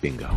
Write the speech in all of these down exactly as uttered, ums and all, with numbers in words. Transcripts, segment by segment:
Bingo.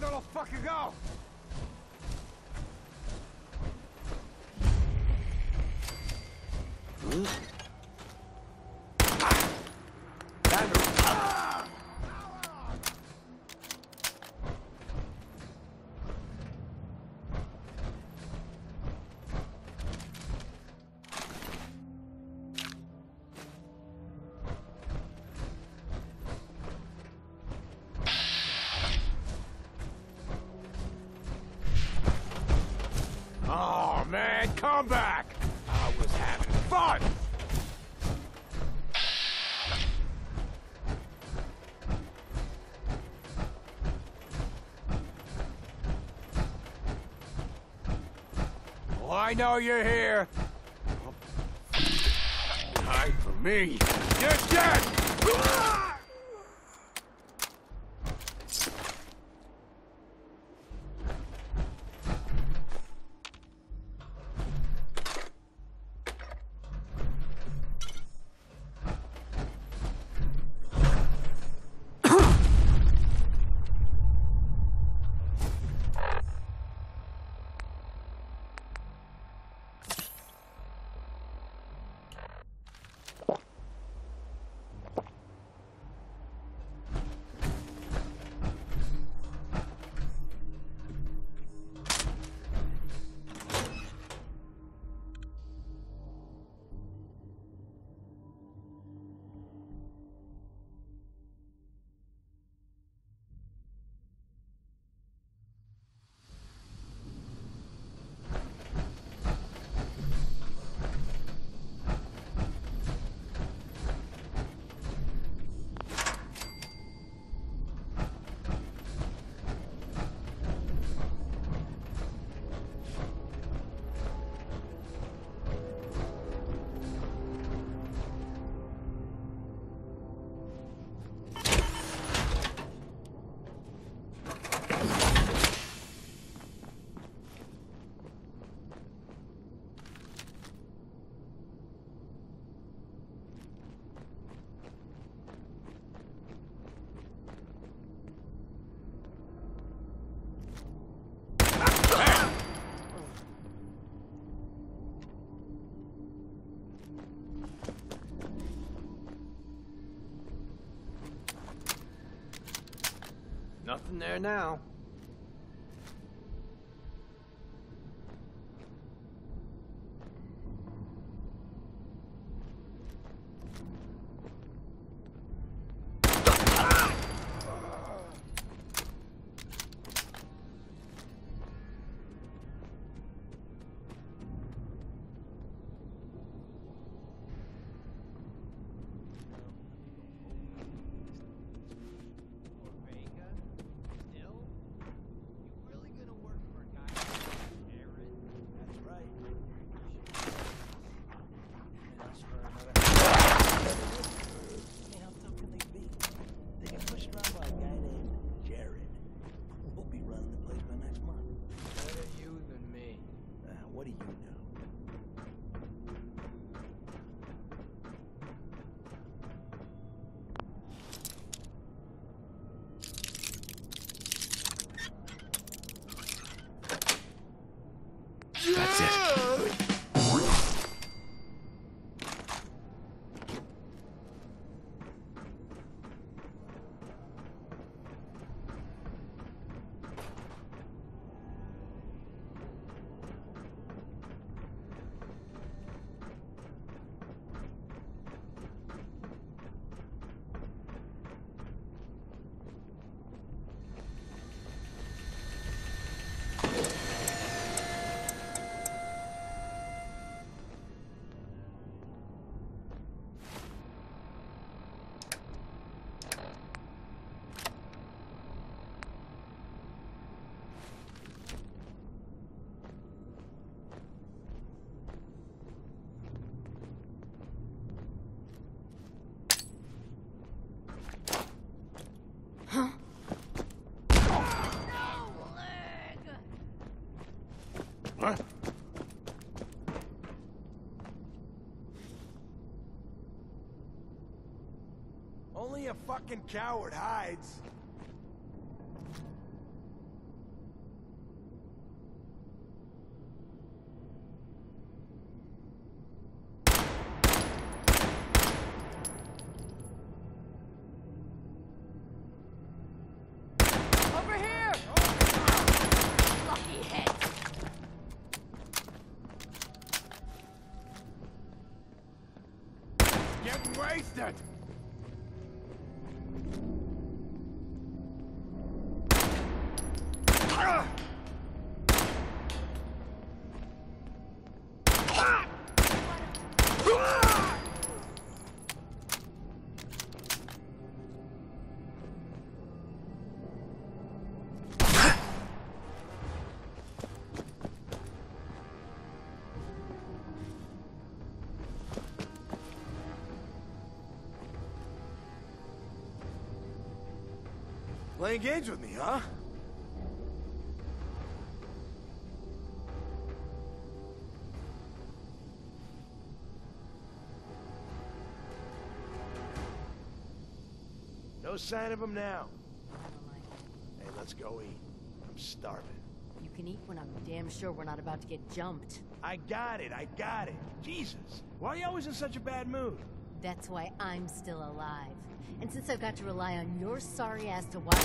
that little fucker go? Hmm? Come back! I was having fun! Well, I know you're here. Hide from me. You're dead! Nothing there now. Only a fucking coward hides. wasted! Playing games with me, huh? No sign of him now. Hey, let's go eat. I'm starving. You can eat when I'm damn sure we're not about to get jumped. I got it, I got it. Jesus, why are you always in such a bad mood? That's why I'm still alive. And since I've got to rely on your sorry ass to watch...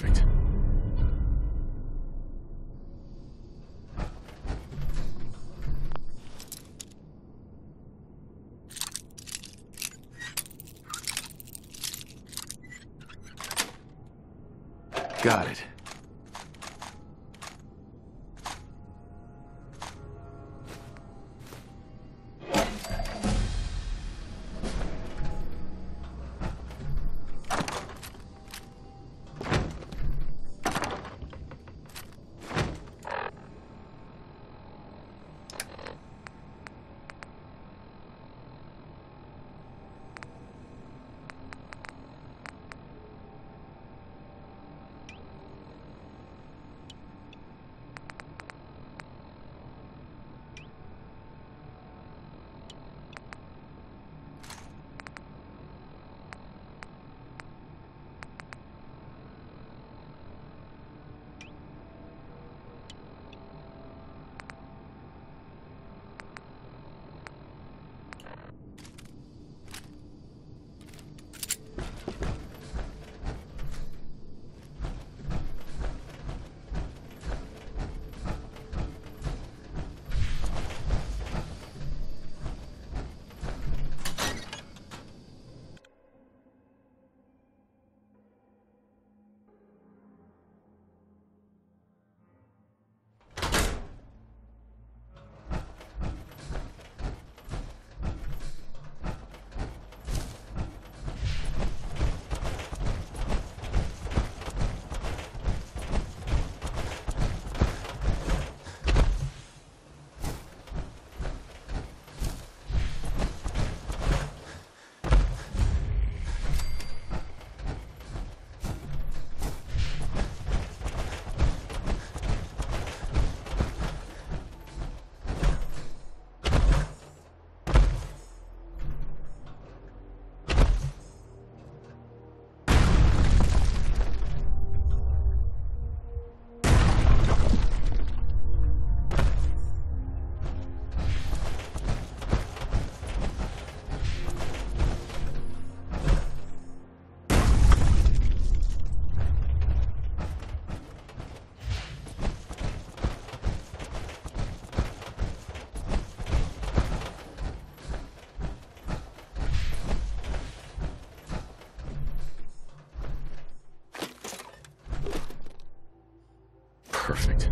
perfect. Got it. Perfect.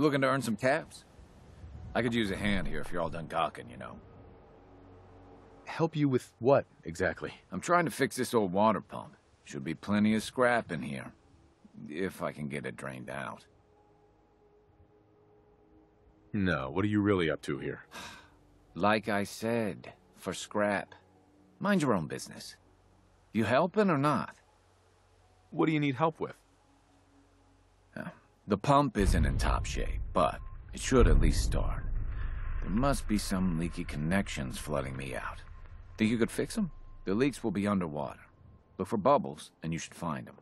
Looking to earn some caps? I could use a hand here if you're all done gawking, you know. Help you with what, exactly? I'm trying to fix this old water pump. Should be plenty of scrap in here. If I can get it drained out. No, what are you really up to here? Like I said, for scrap. Mind your own business. You helping or not? What do you need help with? Uh, the pump isn't in top shape, but it should at least start. There must be some leaky connections flooding me out. Think you could fix them? The leaks will be underwater. Look for bubbles, and you should find them.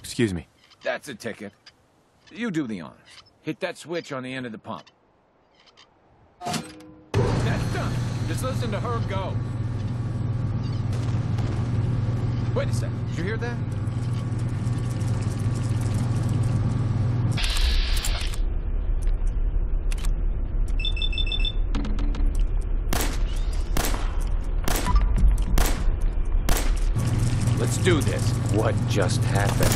Excuse me. That's a ticket. You do the honors. Hit that switch on the end of the pump. That's done. Just listen to her go. Wait a second. Did you hear that? Let's do this. What just happened?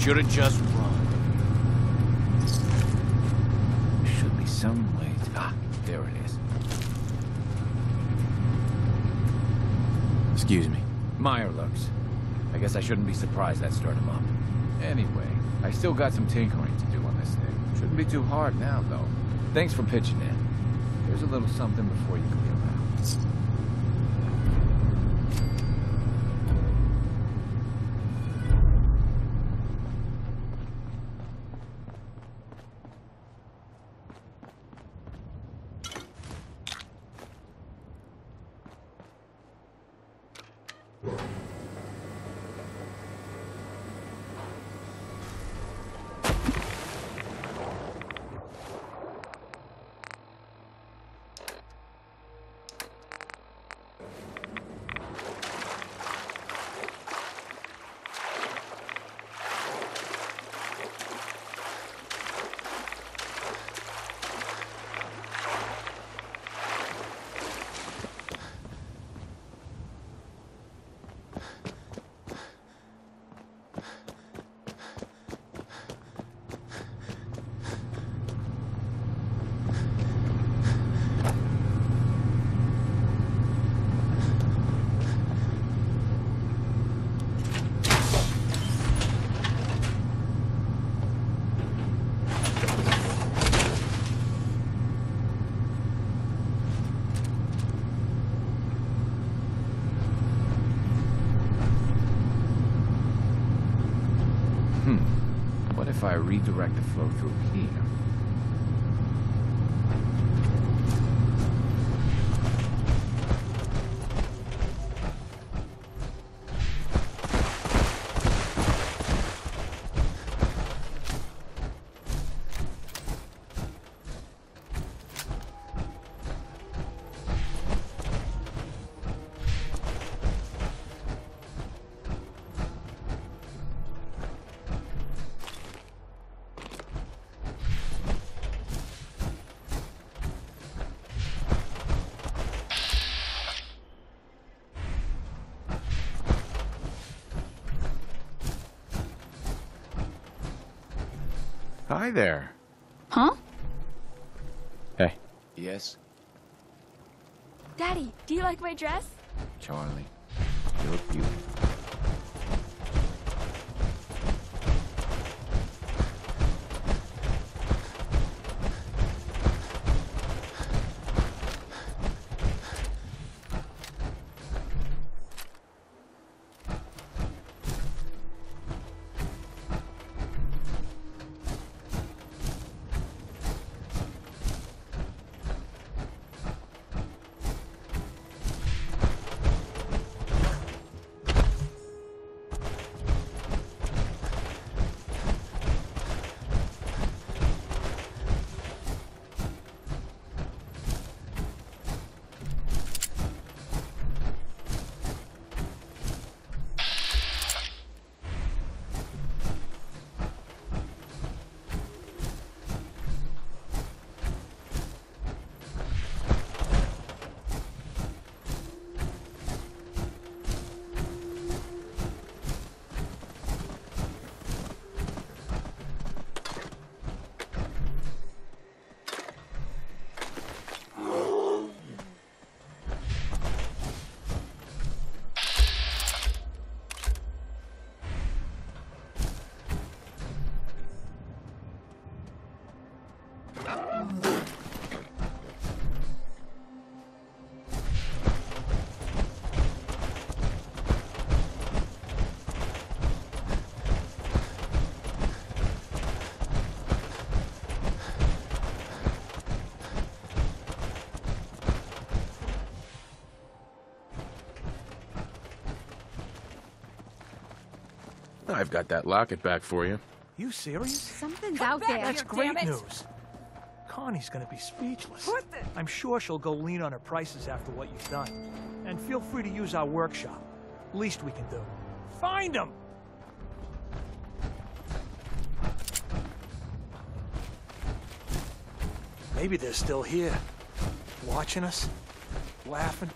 Should have just run. There should be some way to... Ah, there it is. Excuse me. Meyer lurks. I guess I shouldn't be surprised that stirred him up. Anyway, I still got some tinkering to do on this thing. Shouldn't be too hard now, though. Thanks for pitching in. There's a little something before you clear out. Hmm. What if I redirect the flow through here? Hi there. Huh? Hey. Yes? Daddy, do you like my dress? Charlie, you look beautiful. I've got that locket back for you. You serious? Something's out there. That's great news. Connie's gonna be speechless. I'm sure she'll go lean on her prices after what you've done. And feel free to use our workshop. Least we can do. Find them! Maybe they're still here. Watching us. Laughing.